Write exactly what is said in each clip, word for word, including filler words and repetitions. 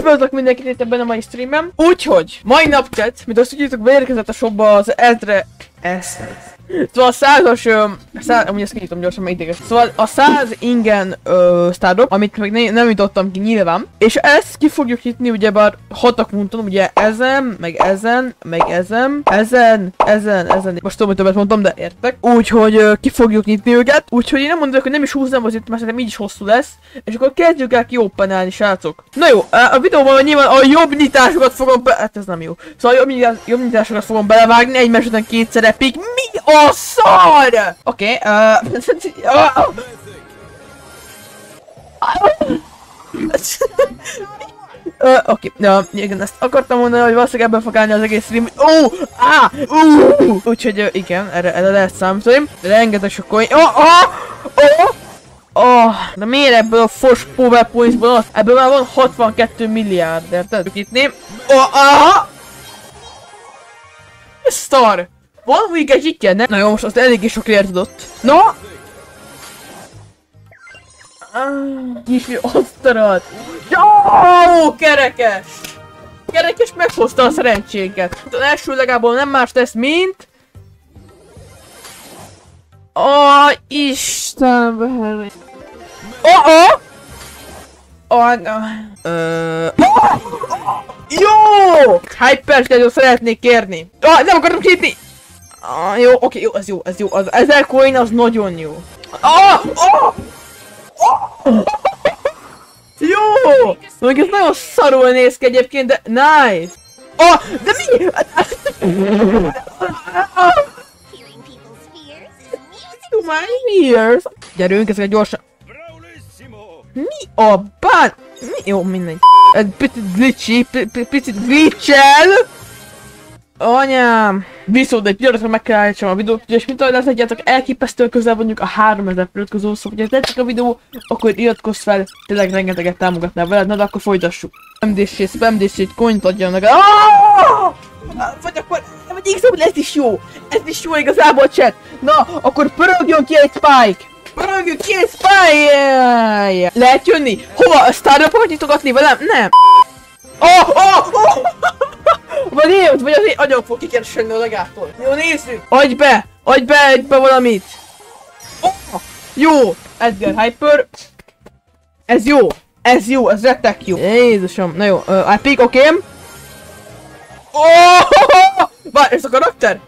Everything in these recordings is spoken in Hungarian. Üdvözlök mindenkit itt ebben a mai streamem. Úgyhogy mai napket, mint azt tudjátok, beérkezett a shopba az ezre... Eszhez. Szóval a százas, száz, amúgy ezt kinyitom gyorsan, meg ideges. Szóval a száz ingen sztárok, amit még ne, nem jutottam ki nyilván. És ezt ki fogjuk nyitni ugyebár hatak mondtam, ugye ezen, meg ezen, meg ezen, ezen, ezen, ezen. Most tudom, hogy többet mondtam, de értek. Úgyhogy uh, ki fogjuk nyitni őket. Úgyhogy én nem mondok, hogy nem is húznám az itt, mert szerintem így is hosszú lesz. És akkor kezdjük el kiopenálni, srácok. Na jó, a videóban nyilván a jobb nyitásokat fogom be... Hát ez nem jó. Szóval a jobb, jobb nyitásokat fogom belevágni, egymás után kétszer epik. Mi a... A szar! Oké, oké, igen, ezt akartam mondani, hogy valószínűleg ebben fog állni az egész stream. Ó, á, ú! Úgyhogy igen, erre lehet számítani. Rengeteg sok coin. Ó, ó, ó! De miért ebből a fos powerpointsból az? Ebből már van hatvankét milliárd, érted? Kitném. Ó, á! Szar! Van még egy ikken, ne? Na jó, most azt eléggé sok lért tudott. No! Ah, kismi osztarat! Jó, kerekes! Kerekes meghozta a szerencsénket. Az első legalább nem más tesz, mint... Aj, Istenbe! Oh-oh! Oh, no. Ö... Oh! Jó! Hyper-t szeretnék kérni. Ah, nem akartam hitni! Ah, jó, oké, jó, ez jó, ez jó. Az ezer coin az nagyon jó. Ah! Oh! Oh! Jó! Még ez nagyon szarul néz ki egyébként, de... Nice! Ah! De mi? To my ears! Gyerünk, ezeket gyorsan... Mi a bán... Mi? Jó, mindegy. Egy picit glitchy, picit glitchel! Anyám! Viszont egy pillanatra meg kell állítsam a videót, és mint ahogy látjátok, elképesztően közel vagyunk a háromezer feliratkozó, szóval hogyha tetszik a videó, akkor iratkozz fel, tényleg rengeteget támogatnál veled, na de akkor folytassuk. em dé cé, spam dé cé-t, coint adjam neked. Vagy akkor, vagy igazából ez is jó! Ez is jó igazából, chat! Na, akkor pörögjön ki egy Spike! Pörögjön ki egy Spike! Lehet jönni? Hova? A startupokat nyitogatni velem? Nem! Oh, oh, oh. Vagy élt, vagy az agyam fog kikeresni a legától. Jó, nézzük! Adj be! Adj be egybe valamit! Oh, jó! Edgar Hyper. Ez jó! Ez jó! Ez retek jó! Jézusom! Na jó, uh, I pick, oké? Okay. Oh, várj, ez a karakter?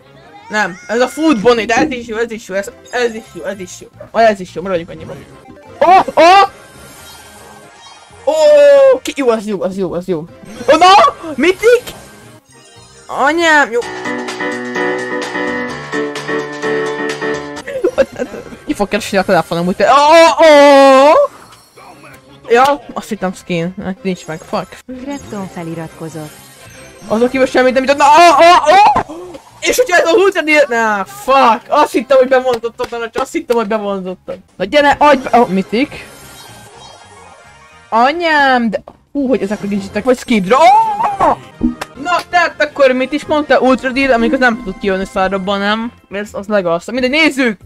Nem, ez a Food Bonnie, de ez is jó, ez is jó, ez, ez is jó, ez is jó. Vagy ez is jó, maradjunk annyiban. Oh, oh! Oh, ki, jó, az jó, az jó, az jó. Oh, na! Mitik? Anyám, jó! Ki fog keresni a telefonom, úgy például... Oh, oh! Ja, azt hittem skin. Hát nincs meg, fuck. Grepton feliratkozott. Azok kívül semmit nem jutott. Na, oh, oh, oh! És hogyha ez az ultra... Na, fuck! Azt hittem, hogy bevonzottam, na, csak azt hittem, hogy bevonzottam. Na gyere, adj be... Oh, mitik? Anyám, de... Hú, hogy ezek a digitek vagy skidra. Oh! Na, tehát akkor mit is mondta Ultra Deal, amikor nem tud kijönni szárabban, nem? Ez az legalsza. Mindegy, nézzük!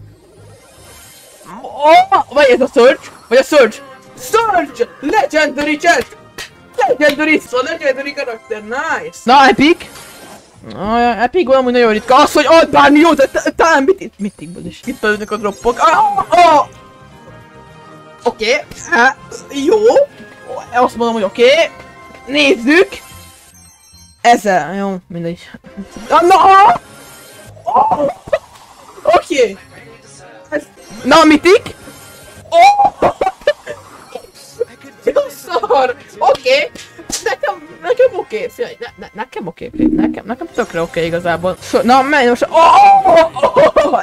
Oh, vagy ez a Surge? Vagy a Surge? Surge! Legendary chat! Legendary! Szóval legendary karakter, nice! Na, Epic! Ah, Epic valamúgy nagyon ritka. Az, hogy ad bármi jót, de talán mit itt? Mit itt is? Itt belőnek a droppok. Oké, jó. Azt mondom, hogy oké. Nézzük! Ezzel, jó, mindegy. Na, ah! Oh! Oké! Okay. Na, mitik? Oh! Szar! Oké! Nekem, nekem oké! Okay. Ne, ne, nekem oké, okay. nekem, nekem tökre oké okay, igazából. So, na, menj most!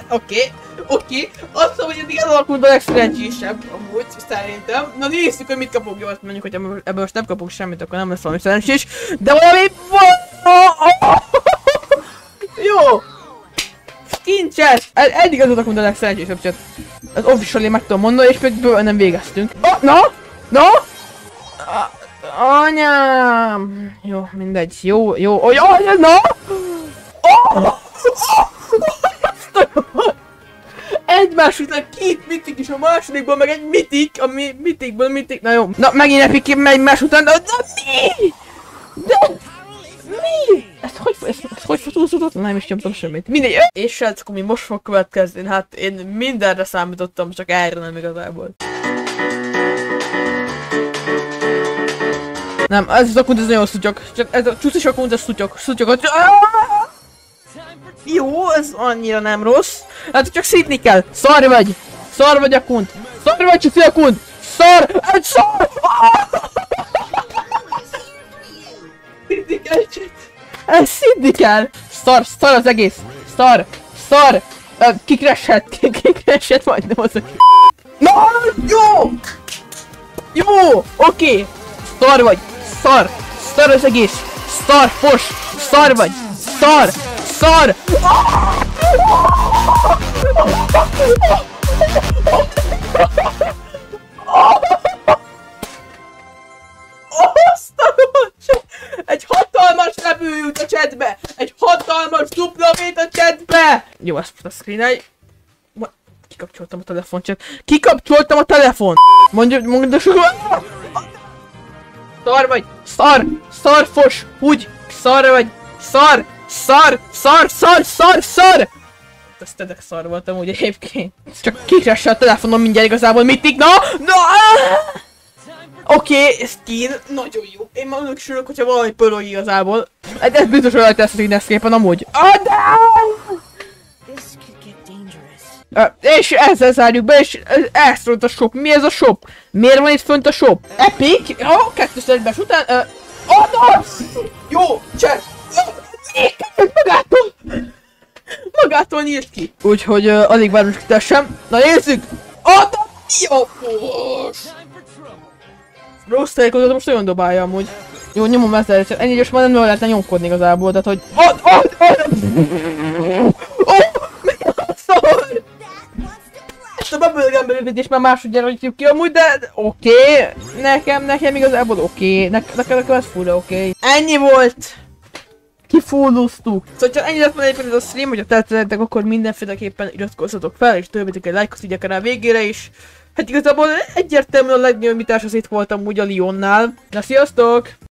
Oké, oké! Azt mondom, hogy eddig alakult a legszerencsésebb amúgy, szerintem. Na nézzük, hogy mit kapok, jó, azt mondjuk, hogy ebből most nem kapok semmit, akkor nem lesz valami szerencsés. De valami... Jó! Skin chest! Eddig az alakult a legszerencsésebb chat. Az officially meg tudom mondani, és még bőle nem végeztünk. Oh, na! Na! Anyám! Jó, mindegy. Jó, jó. Oh, jó, na! Oh! Oh! Egymás után két mitik is a másodikból, meg egy mitik, ami mitikből mitik. Na jó. Na, megint Epic, megy más után. Na, na mi? nem is nyomtam semmit. Mindegy. És srácok, ami most fog következni, hát én mindenre számítottam, csak erre nem igazából. Nem, ez az akund, ez nagyon szutyog. Csak ez a csúszis akund, ez szutyog. Szutyogat. Jó, ez annyira nem rossz. Hát csak szítni kell. Szar vagy! Szar vagy akund! Szar vagy csúszi akund! Szar! Egy szar! Szidni kell, csit! Ezt szidni kell! Szar! Szar az egész! Szar! Szar! Kikreshet! Kikreshet majdnem az aki. Na! Jó! Jó! Oké! Szar vagy! Szar! Szar az egész! Szar! Fos! Szar vagy! Szar! Szar! Egy hatalmas levő jut a chatbe! Egy hatalmas dupla vét a chatbe! Jó, ezt most a screen-elj. Kikapcsoltam a telefon chat. Kikapcsoltam a telefon! Mondja, mondja, szar vagy! Szar! Szar fos! Úgy! Szar vagy! Szar! Szar! Szar! Szar! Szar! Szar! Ezt tedek szar voltam úgy egyébként. Csak kikresse a telefonom mindjárt igazából mitig. Na! Na! Oké, okay, skin, nagyon jó. Én már önök sülök, hogyha valami pörög igazából. Ez, ez biztos olyan lesz, hogy neszképpen amúgy. Ah, oh, uh, és ezzel zárjuk be, és ez fönt a shop. Mi ez a shop? Miért van itt fönt a shop? Epic? Ha, kettős után... Uh, oh, no! Jó, cseh! Magától! Magától nyílt ki. Úgyhogy uh, alig várom, hogy kitessem. Na nézzük! Oh, no! Rossz tájékozódat most nagyon dobálja amúgy. Jó, nyomom ezzel, ennyi gyors már nem lehetne nyomkodni igazából, tehát hogy... Ott, ott, ott! Mi a szar? Ezt a babölgembe rövidítés már másodjára jutjuk ki amúgy, de... Oké, nekem, nekem igazából oké, nekem ez fura oké. Ennyi volt! Kifúlóztuk! Szóval ha ennyi lett volna egyébként ez a stream, hogyha tetszett, akkor mindenféleképpen iratkozzatok fel, és törvétek egy lájkot, így akár a végére is. Hát igazából egyértelműen a legnagyobb mitás az itt voltam úgy a Leonnál. Na sziasztok!